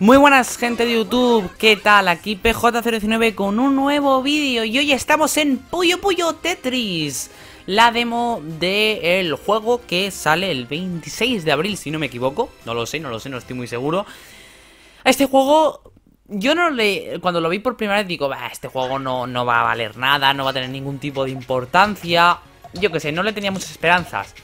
Muy buenas, gente de YouTube, ¿qué tal? Aquí PJ019 con un nuevo vídeo y hoy estamos en Puyo Puyo Tetris, la demo del juego que sale el 26 de abril, si no me equivoco. No lo sé, no estoy muy seguro. A este juego, yo no le... Cuando lo vi por primera vez digo, bah, este juego no va a valer nada, no va a tener ningún tipo de importancia. Yo qué sé, no le tenía muchas esperanzas.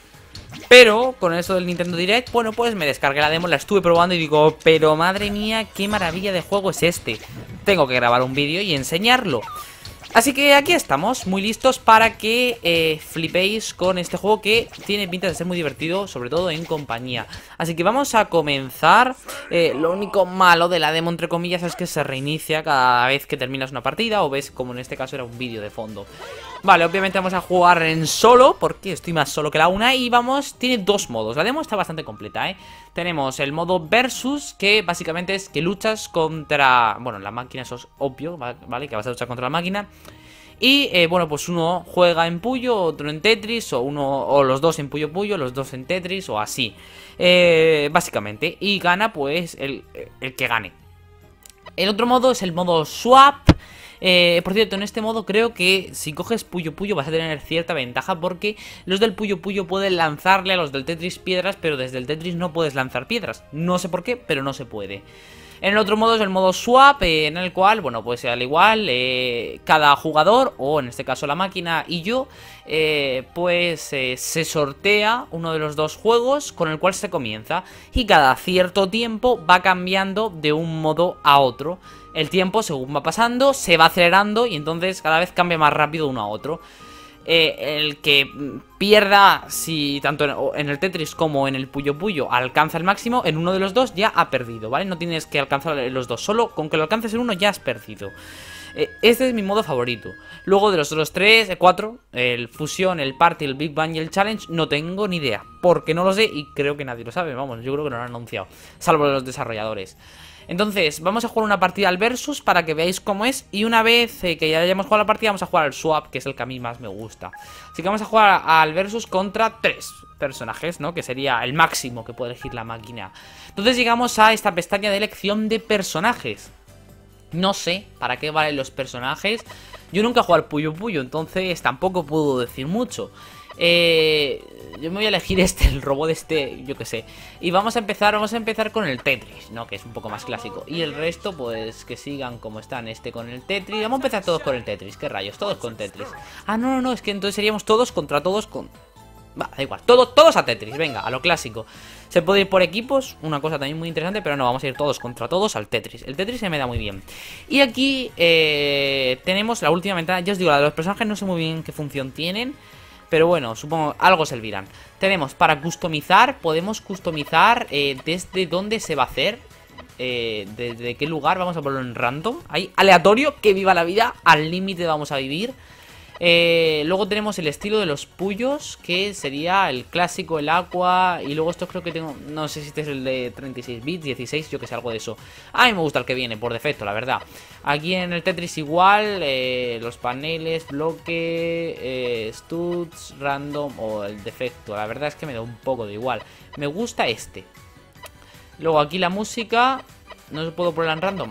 Pero con eso del Nintendo Direct, bueno, pues me descargué la demo, la estuve probando y digo, pero madre mía, qué maravilla de juego es este. Tengo que grabar un vídeo y enseñarlo. Así que aquí estamos, muy listos para que flipéis con este juego que tiene pinta de ser muy divertido, sobre todo en compañía. Así que vamos a comenzar. Lo único malo de la demo, entre comillas, es que se reinicia cada vez que terminas una partida o ves, como en este caso era un vídeo de fondo. Vale, obviamente vamos a jugar en solo, porque estoy más solo que la una. Y vamos, tiene dos modos, la demo está bastante completa, Tenemos el modo versus, que básicamente es que luchas contra, bueno, la máquina, eso es obvio, ¿vale? Que vas a luchar contra la máquina. Y, bueno, pues uno juega en Puyo, otro en Tetris, o los dos en Puyo Puyo, los dos en Tetris, o así. Básicamente, y gana, pues, el que gane. El otro modo es el modo swap. Por cierto, en este modo creo que si coges Puyo Puyo vas a tener cierta ventaja, porque los del Puyo Puyo pueden lanzarle a los del Tetris piedras, pero desde el Tetris no puedes lanzar piedras. No sé por qué, pero no se puede. En el otro modo es el modo swap, en el cual, bueno, pues al igual, cada jugador, o en este caso la máquina y yo, se sortea uno de los dos juegos con el cual se comienza. Y cada cierto tiempo va cambiando de un modo a otro. El tiempo, según va pasando, se va acelerando y entonces cada vez cambia más rápido uno a otro. El que pierda, si tanto en el Tetris como en el Puyo Puyo alcanza el máximo, en uno de los dos ya ha perdido, ¿vale? No tienes que alcanzar los dos, solo con que lo alcances en uno ya has perdido. Este es mi modo favorito. Luego de los otros tres, cuatro, el Fusión, el Party, el Big Bang y el Challenge, no tengo ni idea, porque no lo sé y creo que nadie lo sabe, vamos, yo creo que no lo han anunciado, salvo los desarrolladores. Entonces, vamos a jugar una partida al versus para que veáis cómo es. Y una vez que ya hayamos jugado la partida, vamos a jugar al swap, que es el que a mí más me gusta. Así que vamos a jugar al versus contra tres personajes, ¿no? Que sería el máximo que puede elegir la máquina. Entonces llegamos a esta pestaña de elección de personajes. No sé para qué valen los personajes. Yo nunca he jugado al Puyo Puyo, entonces tampoco puedo decir mucho. Yo me voy a elegir el robot este, yo que sé. Y vamos a empezar con el Tetris, ¿no? Que es un poco más clásico. Y el resto, pues, que sigan como están, este con el Tetris. Vamos a empezar todos con el Tetris, ¿qué rayos? Todos con Tetris. Ah, no, es que entonces seríamos todos contra todos con... Va, da igual, todos a Tetris, venga, a lo clásico. Se puede ir por equipos, una cosa también muy interesante, pero no, vamos a ir todos contra todos al Tetris. El Tetris se me da muy bien. Y aquí tenemos la última ventana. Ya os digo, la de los personajes no sé muy bien qué función tienen, pero bueno, supongo algo servirán. Tenemos para customizar, podemos customizar desde dónde se va a hacer, desde qué lugar, vamos a ponerlo en random, ahí, aleatorio, que viva la vida, al límite vamos a vivir. Luego tenemos el estilo de los puyos, que sería el clásico, el aqua. Y luego esto creo que tengo, no sé si este es el de 36 bits, 16, yo que sé, algo de eso. A mí me gusta el que viene por defecto, la verdad. Aquí en el Tetris igual, los paneles, bloque, studs, random o el defecto. La verdad es que me da un poco de igual, me gusta este. Luego aquí la música, no se puedo poner en random,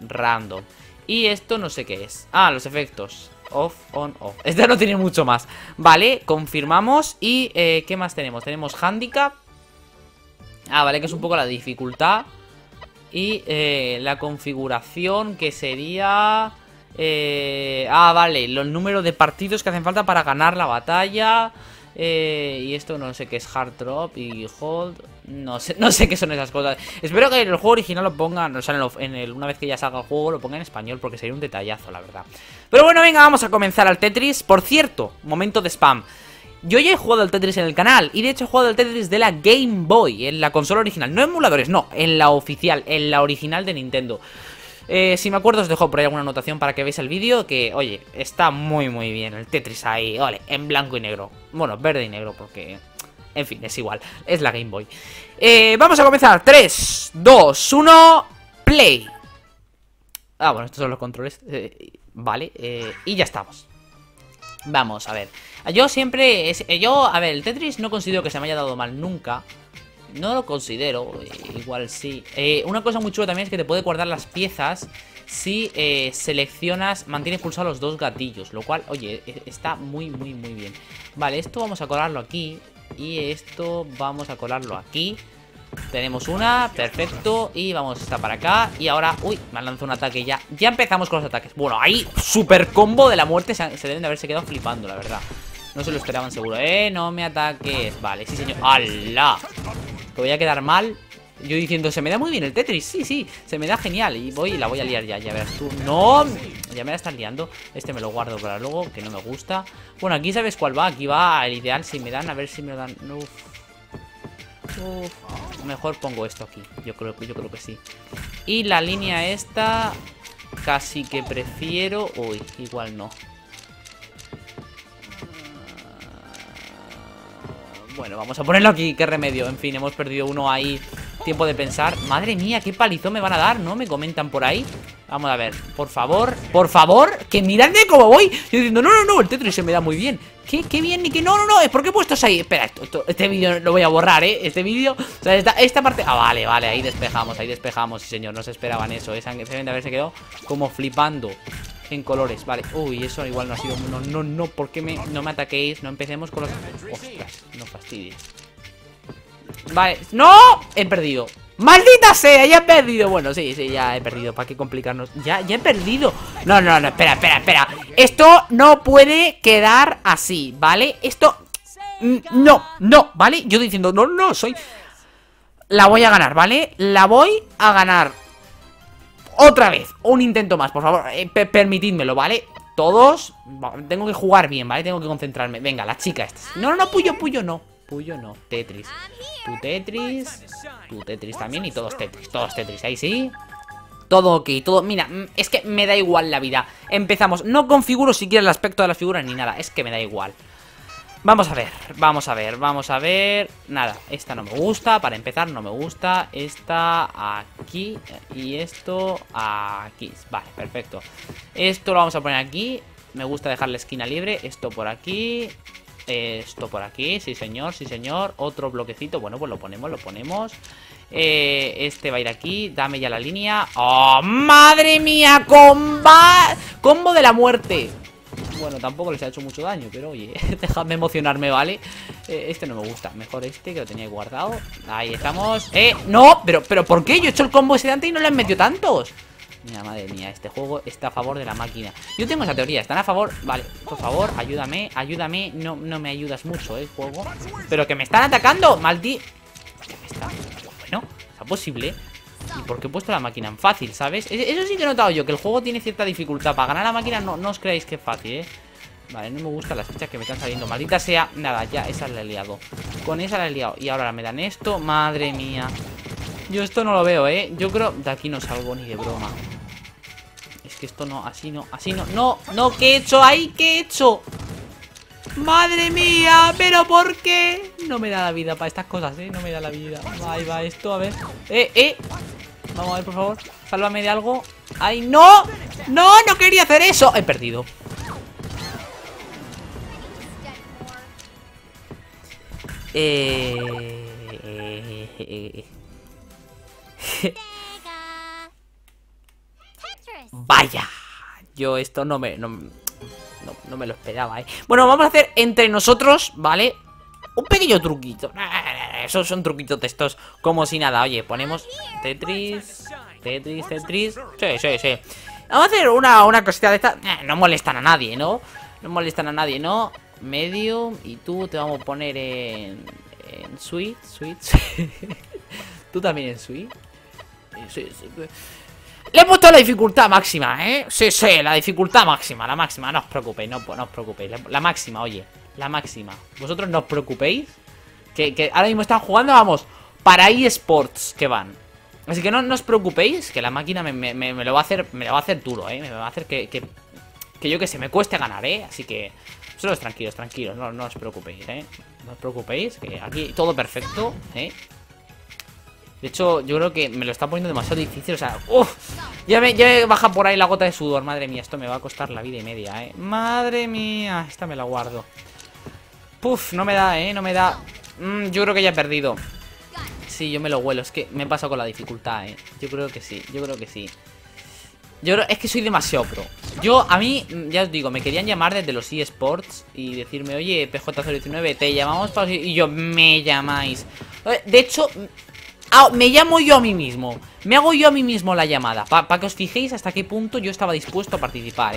random. Y esto no sé qué es. Ah, los efectos. Off, on, off. Este no tiene mucho más. Vale, confirmamos. Y ¿qué más tenemos? Tenemos handicap. Ah, vale, que es un poco la dificultad. Y la configuración, que sería... ah, vale, los números de partidos que hacen falta para ganar la batalla. Y esto no sé qué es, hard drop y hold. No sé qué son esas cosas. Espero que en el juego original lo pongan, o sea, una vez que ya salga el juego lo pongan en español, porque sería un detallazo, la verdad. Pero bueno, venga, vamos a comenzar al Tetris. Por cierto, momento de spam. Yo ya he jugado al Tetris en el canal, y de hecho he jugado al Tetris de la Game Boy, en la consola original, no emuladores, no, en la oficial, en la original de Nintendo. Si me acuerdo os dejo por ahí alguna anotación para que veáis el vídeo, que, oye, está muy bien el Tetris ahí, ole, en blanco y negro. Bueno, verde y negro porque, en fin, es igual, es la Game Boy. Vamos a comenzar, 3, 2, 1, play. Ah, bueno, estos son los controles, vale, y ya estamos. Vamos, a ver. Yo, a ver, el Tetris no considero que se me haya dado mal nunca. No lo considero, igual sí. Una cosa muy chula también es que te puede guardar las piezas si seleccionas, mantienes pulsados los dos gatillos. Lo cual, oye, está muy, muy, muy bien. Vale, esto vamos a colarlo aquí. Y esto vamos a colarlo aquí. Tenemos una, perfecto. Y vamos esta para acá. Y ahora, uy, me han lanzado un ataque ya. Ya empezamos con los ataques. Bueno, ahí, super combo de la muerte. Se deben de haberse quedado flipando, la verdad. No se lo esperaban seguro. No me ataques. Vale, sí señor. ¡Hala! Que voy a quedar mal. Yo diciendo, se me da muy bien el Tetris. Sí, sí, se me da genial. Y voy, la voy a liar ya, ya verás tú. ¡No! Ya me la estás liando. Este me lo guardo para luego, que no me gusta. Bueno, aquí sabes cuál va. Aquí va el ideal. Si me dan, a ver si me lo dan. Uf. Uf. Mejor pongo esto aquí. Yo creo que sí. Y la línea esta casi que prefiero. Uy, igual no. Bueno, vamos a ponerlo aquí, qué remedio. En fin, hemos perdido uno ahí. Tiempo de pensar. Madre mía, qué palizón me van a dar, ¿no? Me comentan por ahí. Vamos a ver, por favor, que miradme cómo voy. Yo diciendo, no, no, no, el Tetris se me da muy bien. Qué bien, ni que no, no, no, es porque he puesto ahí. Espera, este vídeo lo voy a borrar, ¿eh? Este vídeo, o sea, esta parte. Ah, vale, vale, ahí despejamos, sí señor, no se esperaban eso. Esa que se haberse quedado como flipando en colores, vale. Uy, eso igual no ha sido. No, no, no, ¿por qué no me ataquéis? No empecemos con los... Ostras, no fastidies. Vale, ¡no! He perdido. ¡Maldita sea! Ya he perdido. Bueno, sí, sí, ya he perdido. ¿Para qué complicarnos? Ya he perdido. No, no, no, espera, espera, espera. Esto no puede quedar así, ¿vale? Esto... No, no, ¿vale? Yo diciendo, no, no, soy... La voy a ganar, ¿vale? La voy a ganar. Otra vez, un intento más, por favor, permitidmelo, ¿vale? Todos, tengo que jugar bien, ¿vale? Tengo que concentrarme, venga, la chica esta. No, no, no, Puyo, Puyo no, Puyo no, Tetris. Tu Tetris también y todos Tetris, ahí sí. Todo ok, todo, mira, es que me da igual la vida. Empezamos, no configuro siquiera el aspecto de las figuras ni nada, es que me da igual. Vamos a ver, vamos a ver, vamos a ver. Nada, esta no me gusta, para empezar no me gusta. Esta aquí y esto aquí. Vale, perfecto. Esto lo vamos a poner aquí. Me gusta dejar la esquina libre. Esto por aquí. Esto por aquí, sí señor, sí señor. Otro bloquecito, bueno, pues lo ponemos, lo ponemos. Este va a ir aquí. Dame ya la línea. ¡Oh, madre mía! ¡Combo de la muerte! Bueno, tampoco les ha hecho mucho daño, pero oye, déjame emocionarme, ¿vale? Este no me gusta, mejor este que lo tenía guardado. Ahí estamos. ¡No! Pero ¿por qué? Yo he hecho el combo ese de antes y no le han metido tantos. Mira, madre mía, este juego está a favor de la máquina. Yo tengo esa teoría, están a favor. Vale, por favor, ayúdame, ayúdame. No, no me ayudas mucho, juego. Pero que me están atacando, maldito. ¿Qué me está? Bueno, está posible. ¿Y por qué he puesto la máquina en fácil, sabes? Eso sí que he notado yo, que el juego tiene cierta dificultad. Para ganar la máquina no os creáis que es fácil, Vale, no me gustan las fichas que me están saliendo. Maldita sea, nada, ya, esa la he liado. Con esa la he liado, y ahora me dan esto. Madre mía. Yo esto no lo veo, Yo creo, de aquí no salgo ni de broma. Es que esto no, así no, así no. No, no, ¿qué he hecho ahí? ¿Qué he hecho? Madre mía, pero ¿por qué? No me da la vida para estas cosas, No me da la vida. Ahí va esto, a ver. Vamos a ver, por favor. Sálvame de algo. ¡Ay, no! ¡No, no quería hacer eso! He perdido. Vaya. Yo esto no me lo esperaba, Bueno, vamos a hacer entre nosotros, ¿vale? Un pequeño truquito. Esos son truquitos de estos como si nada. Oye, ponemos Tetris. Tetris, Tetris. Sí, sí, sí. Vamos a hacer una cosita de esta. No molestan a nadie, ¿no? No molestan a nadie, ¿no? Medium. Y tú te vamos a poner en Switch. Tú también en Switch. Sí, sí, sí. Le he puesto la dificultad máxima, Sí, sí, la dificultad máxima, la máxima. No os preocupéis, no os preocupéis. La máxima, oye, la máxima. Vosotros no os preocupéis. Que ahora mismo están jugando, vamos, para eSports que van. Así que no os preocupéis, que la máquina me lo va a hacer, me lo va a hacer duro, Me va a hacer que yo que sé, me cueste ganar, Así que, vosotros tranquilos, tranquilos, no os preocupéis, No os preocupéis, que aquí todo perfecto, De hecho, yo creo que me lo está poniendo demasiado difícil. O sea, uff, ya me baja por ahí la gota de sudor. Madre mía, esto me va a costar la vida y media, Madre mía, esta me la guardo. Puf, no me da, no me da. Yo creo que ya he perdido. Sí, yo me lo huelo, es que me he pasado con la dificultad, Yo creo que sí, es que soy demasiado pro. Yo, a mí, ya os digo, me querían llamar desde los eSports y decirme, oye, PJ019, te llamamos para... Y yo, me llamáis. De hecho, me llamo yo a mí mismo. Me hago yo a mí mismo la llamada. Para que os fijéis hasta qué punto yo estaba dispuesto a participar,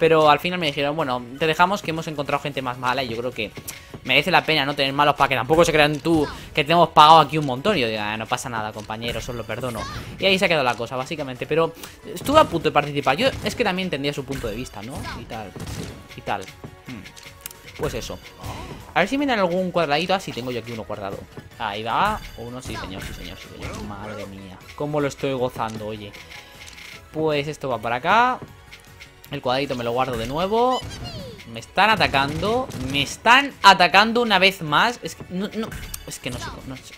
Pero al final me dijeron, bueno, te dejamos, que hemos encontrado gente más mala. Y yo creo que merece la pena no tener malos, para que tampoco se crean tú que te hemos pagado aquí un montón. Y yo digo, no pasa nada, compañeros, os lo perdono. Y ahí se ha quedado la cosa, básicamente. Pero estuve a punto de participar. Yo es que también entendía su punto de vista, ¿no? Y tal, y tal. Pues eso. A ver si me dan algún cuadradito. Ah, sí, tengo yo aquí uno guardado. Ahí va. Uno, sí, señor, sí, señor, sí, señor. Madre mía, cómo lo estoy gozando, oye. Pues esto va para acá. El cuadradito me lo guardo de nuevo. Me están atacando. Me están atacando una vez más. Es que no es que no sé,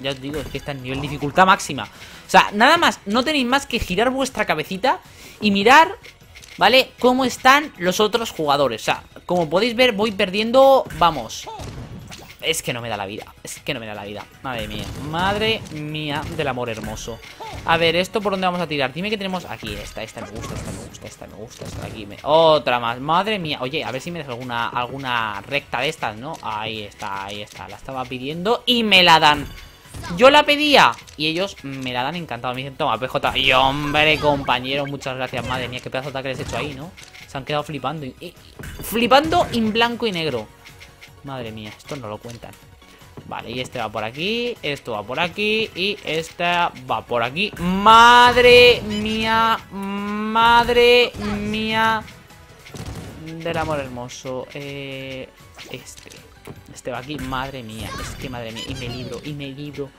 ya os digo, es que está en nivel dificultad máxima. O sea, nada más, no tenéis más que girar vuestra cabecita y mirar, ¿vale?, cómo están los otros jugadores. O sea, como podéis ver, voy perdiendo. Vamos. Es que no me da la vida. Es que no me da la vida. Madre mía. Madre mía del amor hermoso. A ver, ¿esto por dónde vamos a tirar? Dime que tenemos aquí. Esta me gusta, esta me gusta, esta me gusta, esta de aquí. Otra más. Madre mía. Oye, a ver si me das alguna recta de estas, ¿no? Ahí está, ahí está. La estaba pidiendo y me la dan. Yo la pedía y ellos me la dan encantado. Me dicen, toma, PJ. Y hombre, compañero, muchas gracias. Madre mía, qué pedazo de ataque les he hecho ahí, ¿no? Se han quedado flipando. Flipando en blanco y negro. Madre mía, esto no lo cuentan. Vale, y este va por aquí, esto va por aquí y esta va por aquí. Madre mía, madre mía del amor hermoso. Este va aquí, madre mía. Es que madre mía, y me libro, y me libro.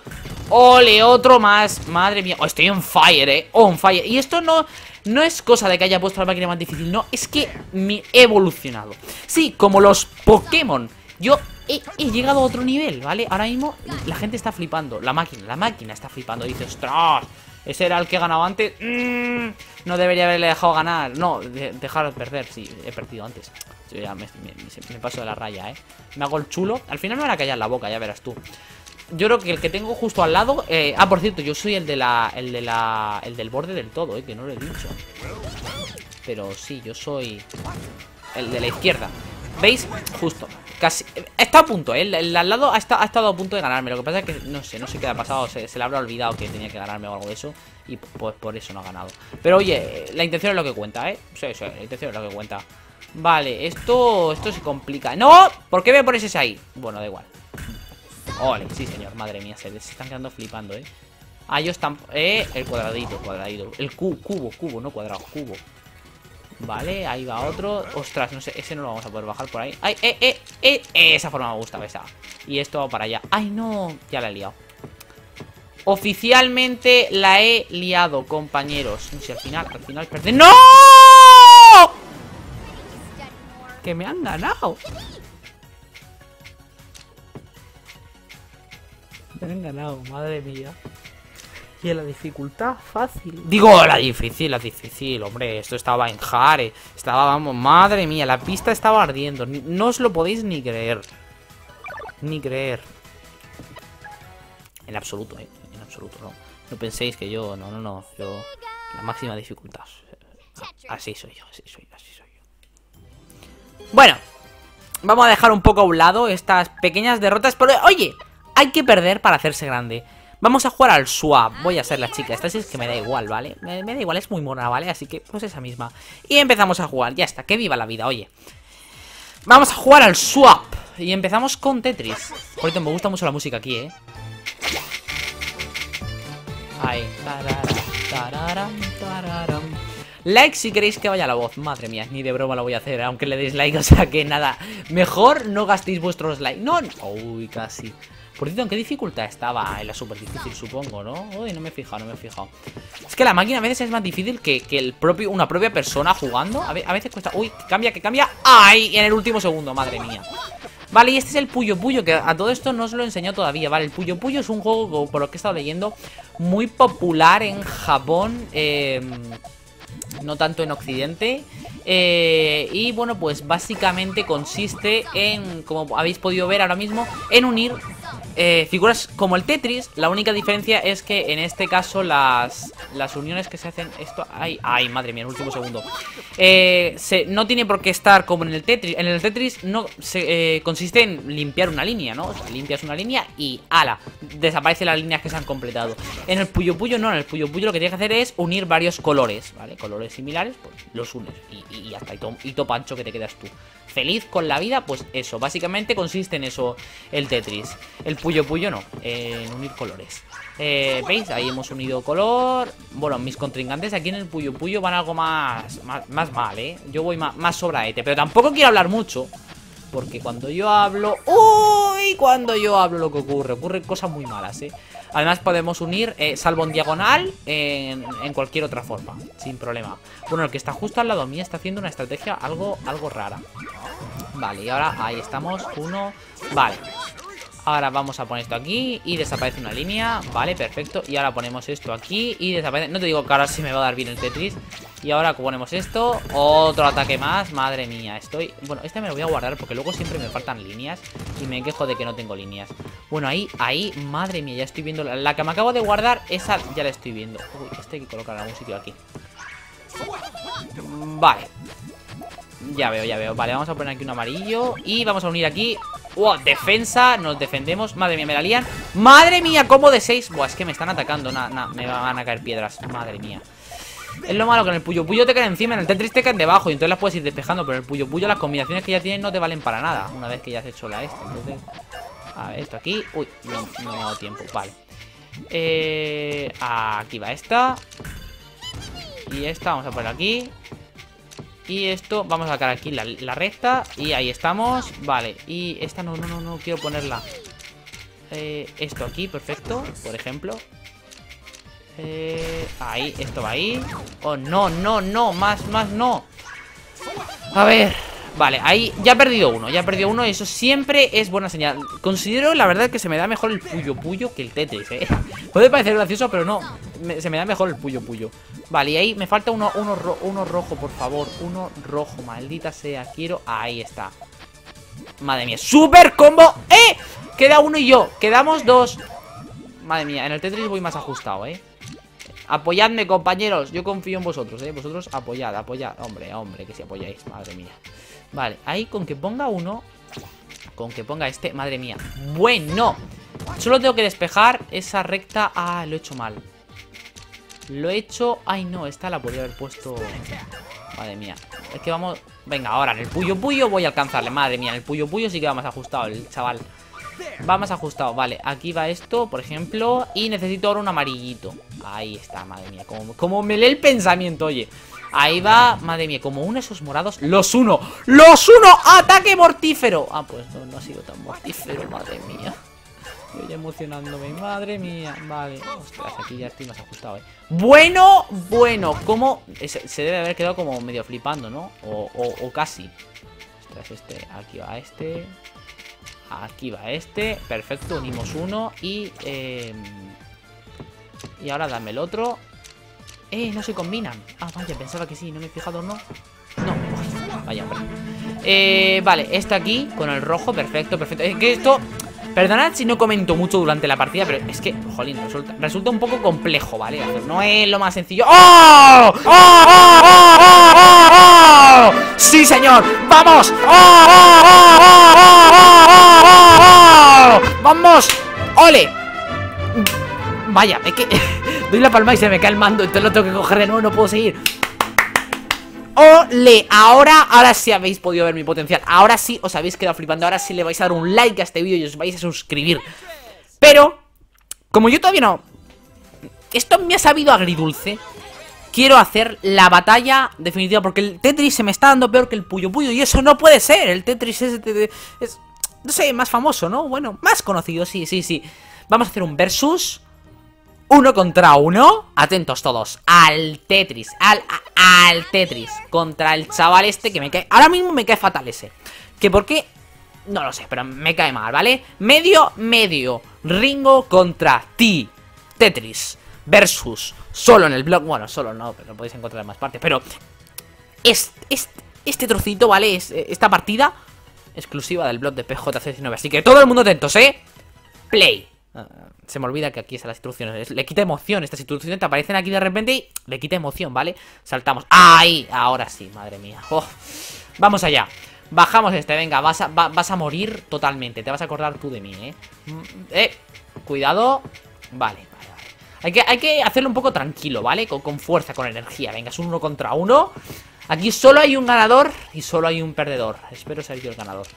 ¡Ole, otro más! Madre mía, oh, estoy on fire, on fire. Y esto no es cosa de que haya puesto la máquina más difícil, no, es que me he evolucionado. Sí, como los Pokémon. Yo he llegado a otro nivel, ¿vale? Ahora mismo la gente está flipando. La máquina está flipando. Dice, ¡ostras! Ese era el que ganaba antes. No debería haberle dejado ganar. No, dejar perder. Sí, he perdido antes. Yo ya me paso de la raya, Me hago el chulo. Al final me van a callar la boca, ya verás tú. Yo creo que el que tengo justo al lado... por cierto, yo soy el del borde del todo, que no lo he dicho. Pero sí, yo soy el de la izquierda. ¿Veis? Justo. Casi, está a punto, el al lado ha estado a punto de ganarme. Lo que pasa es que no sé qué ha pasado. Se le habrá olvidado que tenía que ganarme o algo de eso. Y pues por eso no ha ganado. Pero oye, la intención es lo que cuenta, Sí, la intención es lo que cuenta. Vale, esto se complica. ¡No! ¿Por qué me pones ese ahí? Bueno, da igual. Ole, sí señor, madre mía, se están quedando flipando, Ah, ellos tampoco. El cuadradito, cuadradito. El cubo, no cuadrado, cubo. Vale, ahí va otro. Ostras, no sé, ese no lo vamos a poder bajar por ahí. ¡Ay, esa forma me gusta, esa! Y esto va para allá. ¡Ay, no! Ya la he liado. Oficialmente la he liado, compañeros. No sé, al final perdí. ¡No! ¡Que me han ganado! Me han ganado, madre mía. Y la dificultad fácil. Digo, la difícil, hombre. Esto estaba en jare. Estaba, vamos, madre mía, la pista estaba ardiendo. No os lo podéis ni creer. Ni creer. En absoluto, en absoluto, no. No penséis que yo, no. Yo, la máxima dificultad. Así soy yo, así soy yo. Bueno, vamos a dejar un poco a un lado estas pequeñas derrotas. Pero, oye, hay que perder para hacerse grande. Vamos a jugar al swap. Voy a ser la chica. Esta sí es que me da igual, ¿vale? Me da igual, es muy mona, ¿vale? Así que, pues esa misma. Y empezamos a jugar. Ya está, que viva la vida, oye. Vamos a jugar al swap. Y empezamos con Tetris. Por cierto, me gusta mucho la música aquí, Ahí. Like si queréis que vaya la voz. Madre mía, ni de broma lo voy a hacer, aunque le deis like. O sea que nada, mejor no gastéis vuestros likes. No, uy, casi. Por cierto, ¿en qué dificultad estaba? En la super difícil, supongo, ¿no? Uy, no me he fijado. Es que la máquina a veces es más difícil que una propia persona jugando. A veces cuesta... Uy, que cambia. ¡Ay! En el último segundo, madre mía. Vale, y este es el Puyo Puyo, que a todo esto no os lo enseño todavía, ¿vale? El Puyo Puyo es un juego, por lo que he estado leyendo, muy popular en Japón, no tanto en Occidente. Y bueno, pues básicamente consiste en, como habéis podido ver ahora mismo, en unir figuras como el Tetris. La única diferencia es que en este caso las uniones que se hacen... Esto... Ay, madre mía, el último segundo. No tiene por qué estar como en el Tetris. En el Tetris no se, consiste en limpiar una línea, ¿no? O sea, limpias una línea y ¡ala! Desaparecen las líneas que se han completado. En el Puyo Puyo no, en el Puyo Puyo lo que tienes que hacer es unir varios colores, ¿vale? Colores similares, pues los unes y hasta y top ancho que te quedas tú. Feliz con la vida, pues eso. Básicamente consiste en eso el Tetris. El Puyo Puyo no, en unir colores. ¿Veis? Ahí hemos unido color. Bueno, mis contrincantes aquí en el Puyo Puyo van algo más mal, ¿eh? Yo voy más sobraete, pero tampoco quiero hablar mucho, porque cuando yo hablo... ¡Uy! Cuando yo hablo lo que ocurre, ocurren cosas muy malas, ¿eh? Además podemos unir, salvo en diagonal, en cualquier otra forma, sin problema. Bueno, el que está justo al lado mío está haciendo una estrategia algo rara. Vale, y ahora ahí estamos, uno... Vale. Ahora vamos a poner esto aquí y desaparece una línea. Vale, perfecto. Y ahora ponemos esto aquí y desaparece. No te digo que ahora sí me va a dar bien el Tetris. Y ahora ponemos esto. Otro ataque más. Madre mía, estoy... Bueno, este me lo voy a guardar porque luego siempre me faltan líneas y me quejo de que no tengo líneas. Bueno, ahí, madre mía, ya estoy viendo la que me acabo de guardar, esa ya la estoy viendo. Uy, este hay que colocar en algún sitio aquí. Vale. Ya veo, vale, vamos a poner aquí un amarillo y vamos a unir aquí. Wow, defensa, nos defendemos. Madre mía, me la lían. Madre mía, combo de 6. Buah, es que me están atacando. Me van a caer piedras. Madre mía. Es lo malo que en el Puyo Puyo te caen encima, en el Tetris te caen debajo y entonces las puedes ir despejando. Pero en el Puyo Puyo las combinaciones que ya tienen no te valen para nada una vez que ya has hecho la esta. Entonces, a ver, esto aquí. Uy, no me ha dado tiempo. Vale. Aquí va esta. Y esta, vamos a poner aquí. Y esto, vamos a sacar aquí la recta. Y ahí estamos, vale. Y esta no quiero ponerla. Esto aquí, perfecto. Por ejemplo, ahí, esto va ahí. Oh, no, más no. A ver. Vale, ahí ya he perdido uno. Y eso siempre es buena señal. Considero, la verdad, que se me da mejor el Puyo Puyo que el Tetris, ¿eh? Puede parecer gracioso, pero no. Se me da mejor el Puyo Puyo. Vale, y ahí me falta uno rojo, por favor. Uno rojo, maldita sea. Quiero... Ahí está. Madre mía. ¡Super combo! ¡Eh! Queda uno y yo. Quedamos dos. Madre mía, en el Tetris voy más ajustado, ¿eh? Apoyadme, compañeros. Yo confío en vosotros, ¿eh? Vosotros apoyad. Hombre, que si apoyáis. Madre mía. Vale, ahí con que ponga uno. Con que ponga este, madre mía. Bueno, solo tengo que despejar esa recta, lo he hecho mal. Lo he hecho, ay no, esta la podría haber puesto. Madre mía, es que vamos. Venga, ahora en el Puyo Puyo voy a alcanzarle. Madre mía, en el Puyo Puyo sí que va más ajustado el chaval. Va más ajustado, vale. Aquí va esto, por ejemplo. Y necesito ahora un amarillito. Ahí está, madre mía, como me lee el pensamiento, oye. Ahí va, madre mía, como uno de esos morados. ¡Los uno! ¡Ataque mortífero! Ah, pues no ha sido tan mortífero, madre mía. Yo ya emocionándome, madre mía. Vale, ostras, aquí ya estoy más ajustado, ¿eh? Bueno, como... Se debe haber quedado como medio flipando, ¿no? O casi. Ostras, este, aquí va este. Aquí va este, perfecto, unimos uno. Y ahora dame el otro. No se combinan. Ah, vaya, pensaba que sí, no me he fijado, ¿no? No, vaya, hombre. Vale, esta aquí, con el rojo, perfecto. Es que esto, perdonad si no comento mucho durante la partida, pero es que, jolín, resulta un poco complejo, ¿vale? No es lo más sencillo. ¡Oh! ¡Oh! ¡Oh! ¡Oh! ¡Oh! ¡Oh! ¡Sí, señor! ¡Vamos! ¡Oh! ¡Oh! ¡Oh! ¡Oh! ¡Oh! ¡Oh! ¡Oh! ¡Vamos! ¡Ole! Vaya, es que... Doy la palma y se me cae el mando, entonces lo tengo que coger de nuevo, no puedo seguir. ¡Ole! Ahora sí habéis podido ver mi potencial. Ahora sí os habéis quedado flipando. Ahora sí le vais a dar un like a este vídeo y os vais a suscribir. Pero, como yo todavía no... Esto me ha sabido agridulce. Quiero hacer la batalla definitiva, porque el Tetris se me está dando peor que el Puyo Puyo. Y eso no puede ser. El Tetris es no sé, más famoso, ¿no? Bueno, más conocido, sí. Vamos a hacer un versus... 1 contra 1, atentos todos, al Tetris, al Tetris, contra el chaval este que me cae, ahora mismo me cae fatal ese, que por qué no lo sé, pero me cae mal, ¿vale? Medio. Ringo contra T. Tetris versus. Solo en el blog. Bueno, solo no, pero podéis encontrar en más partes. Pero este trocito, ¿vale? Es esta partida exclusiva del blog de PJ019. Así que todo el mundo atentos, ¿eh? Play. Se me olvida que aquí están las instrucciones. Le quita emoción. Estas instrucciones te aparecen aquí de repente y le quita emoción, ¿vale? Saltamos. ¡Ay! Ahora sí, madre mía. Oh. Vamos allá. Bajamos este, venga. Vas a morir totalmente. Te vas a acordar tú de mí, ¿eh? Cuidado. Vale. Hay que hacerlo un poco tranquilo, ¿vale? Con fuerza, con energía. Venga, es un 1 contra 1. Aquí solo hay un ganador y solo hay un perdedor. Espero ser yo el ganador.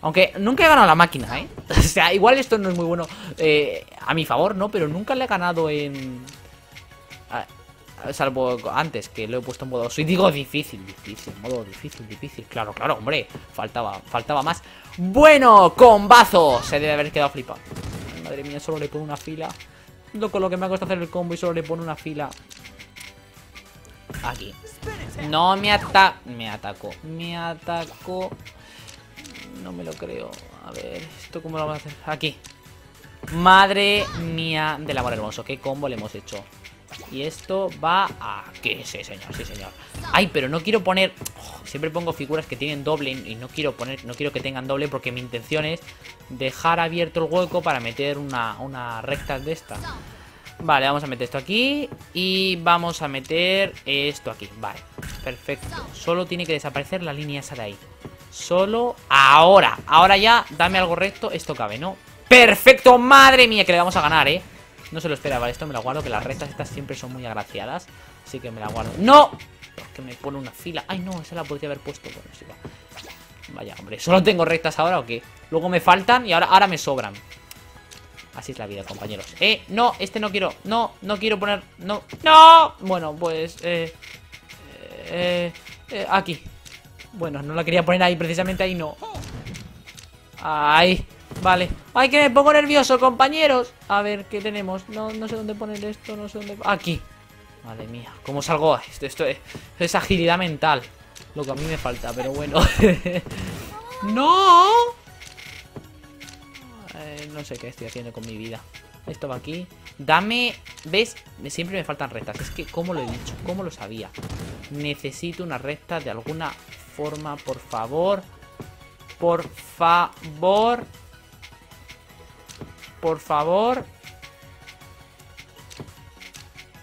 Aunque nunca he ganado la máquina, ¿eh? O sea, igual esto no es muy bueno a mi favor, ¿no? Pero nunca le he ganado en... Salvo antes, que lo he puesto en modo... Y digo difícil, modo difícil. Claro, hombre, faltaba más. Bueno, combazo. Se debe haber quedado flipado. Madre mía, solo le pongo una fila. Con lo que me ha costado hacer el combo y solo le pongo una fila. Aquí. No, me atacó. No me lo creo. A ver, ¿esto cómo lo vamos a hacer? Aquí. Madre mía del amor hermoso. Qué combo le hemos hecho. Y esto va aquí. Sí, señor. Ay, pero no quiero poner... Oh, siempre pongo figuras que tienen doble y no quiero que tengan doble porque mi intención es dejar abierto el hueco para meter una recta de esta. Vale, vamos a meter esto aquí y vamos a meter esto aquí. Vale, perfecto. Solo tiene que desaparecer la línea esa de ahí. Solo ahora. Ahora ya, dame algo recto. Esto cabe, ¿no? ¡Perfecto! ¡Madre mía! Que le vamos a ganar, ¿eh? No se lo esperaba. Esto me lo guardo, que las rectas estas siempre son muy agraciadas. Así que me la guardo. ¡No! Porque me pone una fila. ¡Ay, no! Esa la podría haber puesto. Bueno, sí va. Vaya, hombre. ¿Solo tengo rectas ahora o qué? Luego me faltan y ahora me sobran. Así es la vida, compañeros. No, este no quiero. No quiero poner... No. Bueno, pues... aquí. Bueno, no la quería poner ahí, precisamente ahí no. Ahí, vale. Ay, que me pongo nervioso, compañeros. A ver, ¿qué tenemos? No sé dónde poner esto, no sé dónde... Aquí. Madre mía, ¿cómo salgo? Esto es agilidad mental. Lo que a mí me falta, pero bueno. ¡No! No sé qué estoy haciendo con mi vida. Esto va aquí. Dame... ¿Ves? Siempre me faltan rectas. Es que, ¿cómo lo he dicho? ¿Cómo lo sabía? Necesito una recta de alguna... forma, por favor.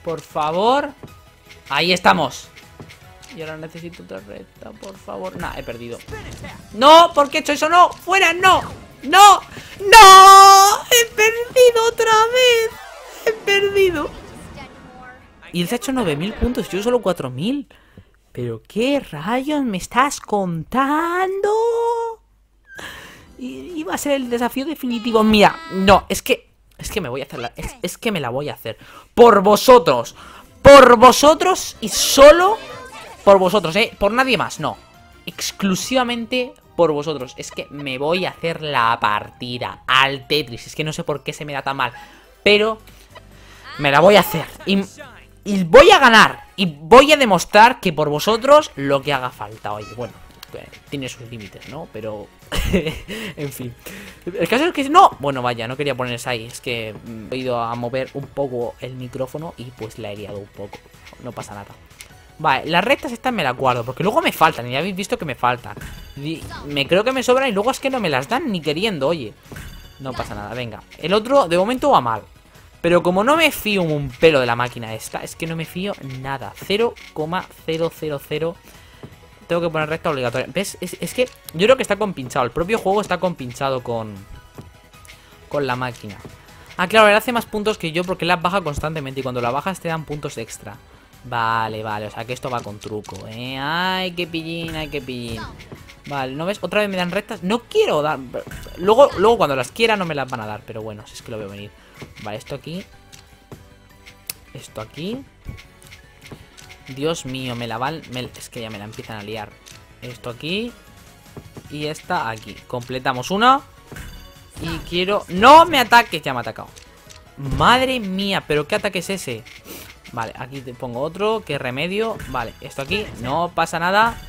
Por favor. Ahí estamos. Y ahora necesito otra recta, por favor. Nah, he perdido. No, ¿por qué he hecho eso? No, fuera, no. He perdido otra vez. He perdido. Y él se ha hecho 9000 puntos, yo solo 4000. ¿Pero qué rayos me estás contando? Iba a ser el desafío definitivo. Mira, no, es que me voy a hacer la... Es que me la voy a hacer. Por vosotros. Por vosotros y solo por vosotros, ¿eh? Por nadie más, no. Exclusivamente por vosotros. Es que me voy a hacer la partida al Tetris. Es que no sé por qué se me da tan mal. Pero me la voy a hacer. Y voy a ganar. Y voy a demostrar que por vosotros lo que haga falta. Oye, bueno, tiene sus límites, ¿no? Pero, en fin. El caso es que... No, bueno, vaya, no quería ponerse ahí. Es que he ido a mover un poco el micrófono y pues la he liado un poco. No pasa nada. Vale, las rectas estas me las guardo porque luego me faltan. Y ya habéis visto que me faltan. Y me creo que me sobran y luego es que no me las dan ni queriendo, oye. No pasa nada, venga. El otro, de momento, va mal. Pero como no me fío un pelo de la máquina esta, es que no me fío nada. 0,000. Tengo que poner recta obligatoria. ¿Ves? Es que yo creo que está compinchado. El propio juego está compinchado con la máquina. Ah, claro, él hace más puntos que yo porque la baja constantemente. Y cuando la bajas te dan puntos extra. Vale. O sea que esto va con truco, ¿eh? Ay, qué pillín, Vale, ¿no ves? Otra vez me dan rectas. No quiero dar... Luego cuando las quiera no me las van a dar. Pero bueno, si es que lo veo venir. Vale, esto aquí. Esto aquí. Dios mío, me la van... Es que ya me la empiezan a liar. Esto aquí. Y esta aquí. Completamos una. Y quiero... ¡No me ataques! Ya me ha atacado. Madre mía, pero ¿qué ataque es ese? Vale, aquí te pongo otro. ¿Qué remedio? Vale, esto aquí. No pasa nada.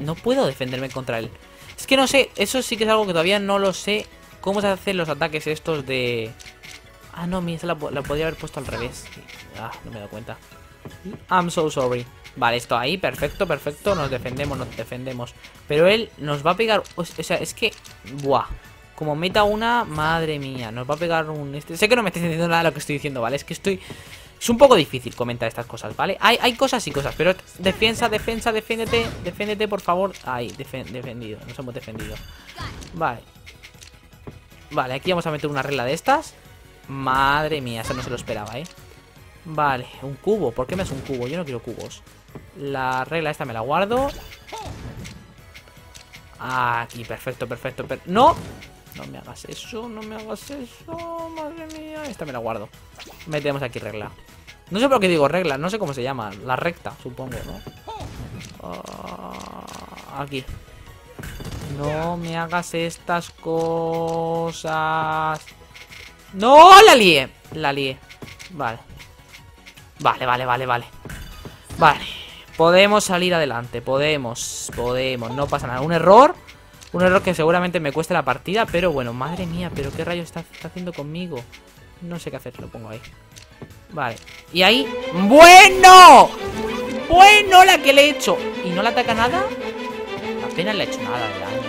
No puedo defenderme contra él. Es que no sé, eso sí que es algo que todavía no lo sé. ¿Cómo se hacen los ataques estos de...? Ah, no, mira, la podría haber puesto al revés. Ah, no me he dado cuenta. I'm so sorry. Vale, esto ahí, perfecto, perfecto. Nos defendemos, nos defendemos. Pero él nos va a pegar... O sea, es que... Buah. Como meta una... Madre mía, nos va a pegar un... Sé que no me estáis entendiendo nada de lo que estoy diciendo, ¿vale? Es que estoy... Es un poco difícil comentar estas cosas, ¿vale? Hay cosas y cosas, pero defensa, defensa, defiéndete, defiéndete, por favor. Ahí, defendido, nos hemos defendido. Vale. Vale, aquí vamos a meter una regla de estas. Madre mía, eso no se lo esperaba, ¿eh? Vale, un cubo. ¿Por qué me hace un cubo? Yo no quiero cubos. La regla esta me la guardo. Aquí, perfecto, perfecto. ¡No! No me hagas eso, no me hagas eso. Madre mía, esta me la guardo. Metemos aquí regla. No sé por qué digo regla, no sé cómo se llama. La recta, supongo, ¿no? Aquí. No me hagas estas cosas. ¡No! La lié. La lié. Vale. Vale, vale, vale, vale. Vale. Podemos salir adelante. Podemos. Podemos. No pasa nada. Un error. Un error que seguramente me cueste la partida, pero bueno, madre mía, pero qué rayos está haciendo conmigo. No sé qué hacer, lo pongo ahí. Vale, y ahí... ¡Bueno! ¡Bueno la que le he hecho! ¿Y no le ataca nada? Apenas le he hecho nada de daño.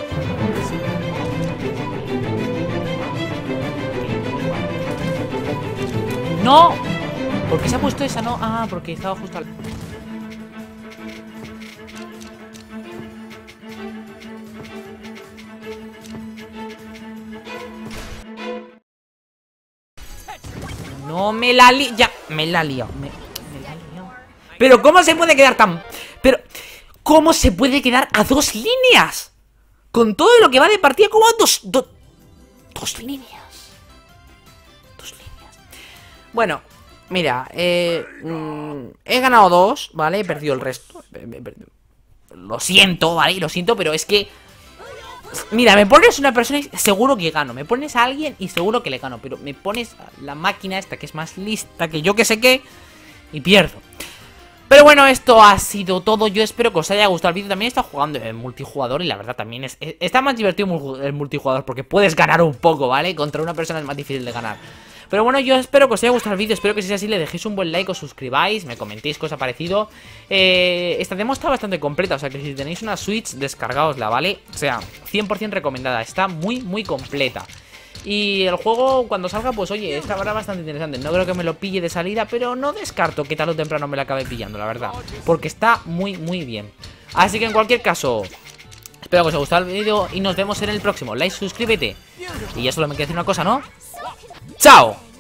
¡No! ¿Por qué se ha puesto esa, no? Ah, porque estaba justo al... No me la li... Ya, me la lió. Me la lió. Pero ¿cómo se puede quedar tan...? Pero ¿cómo se puede quedar a dos líneas? Con todo lo que va de partida, ¿cómo a dos líneas? Dos líneas. Bueno, mira, he ganado dos, ¿vale? He perdido el resto. Lo siento, ¿vale? Lo siento, pero es que... Mira, me pones una persona y seguro que gano. Me pones a alguien y seguro que le gano. Pero me pones a la máquina esta que es más lista que yo que sé qué, y pierdo. Pero bueno, esto ha sido todo. Yo espero que os haya gustado el vídeo. También he estado jugando en multijugador y la verdad también está más divertido el multijugador, porque puedes ganar un poco, ¿vale? Contra una persona es más difícil de ganar. Pero bueno, yo espero que os haya gustado el vídeo. Espero que si es así le dejéis un buen like, os suscribáis, me comentéis cosas parecido. Esta demo está bastante completa, o sea que si tenéis una Switch, descargaosla, ¿vale? O sea, 100% recomendada, está muy, muy completa. Y el juego cuando salga, pues oye, estará bastante interesante. No creo que me lo pille de salida, pero no descarto que tal o temprano me lo acabe pillando, la verdad. Porque está muy, muy bien. Así que en cualquier caso... Espero que os haya gustado el vídeo y nos vemos en el próximo. Like, suscríbete. Y ya solo me queda decir una cosa, ¿no? ¡Chao!